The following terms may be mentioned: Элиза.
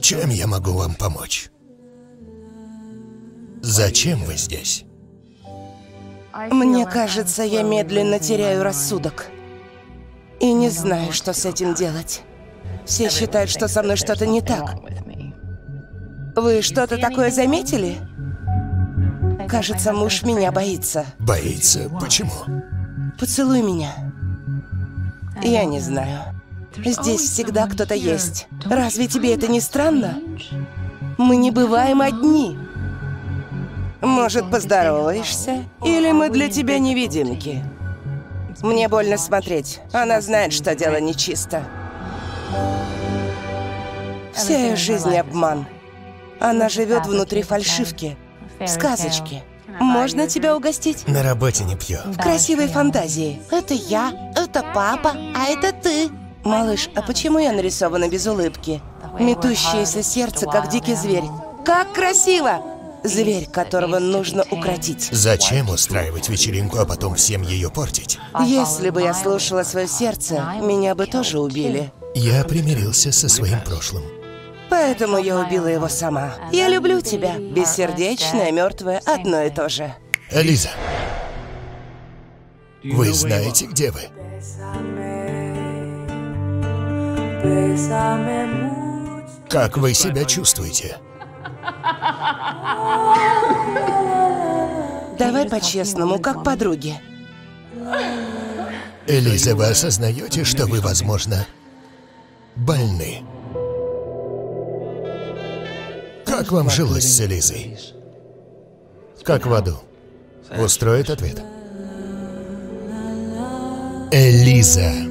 Чем я могу вам помочь? Зачем вы здесь? Мне кажется, я медленно теряю рассудок. И не знаю, что с этим делать. Все считают, что со мной что-то не так. Вы что-то такое заметили? Кажется, муж меня боится. Боится? Почему? Поцелуй меня. Я не знаю. Здесь всегда кто-то есть. Разве тебе это не странно? Мы не бываем одни. Может, поздороваешься? Или мы для тебя невидимки? Мне больно смотреть. Она знает, что дело нечисто. Вся ее жизнь — обман. Она живет внутри фальшивки, сказочки. Можно тебя угостить? На работе не пью. В красивой фантазии. Это я, это папа, а это ты. Малыш, а почему я нарисована без улыбки? Метущееся сердце, как дикий зверь. Как красиво! Зверь, которого нужно укротить. Зачем устраивать вечеринку, а потом всем ее портить? Если бы я слушала свое сердце, меня бы тоже убили. Я примирился со своим прошлым. Поэтому я убила его сама. Я люблю тебя. Бессердечная, мертвая, одно и то же. Элиза, вы знаете, где вы? Как вы себя чувствуете? Давай по-честному, как подруги. Элиза, вы осознаете, что вы, возможно, больны? Как вам жилось с Элизой? Как в аду? Устроит ответ? Элиза.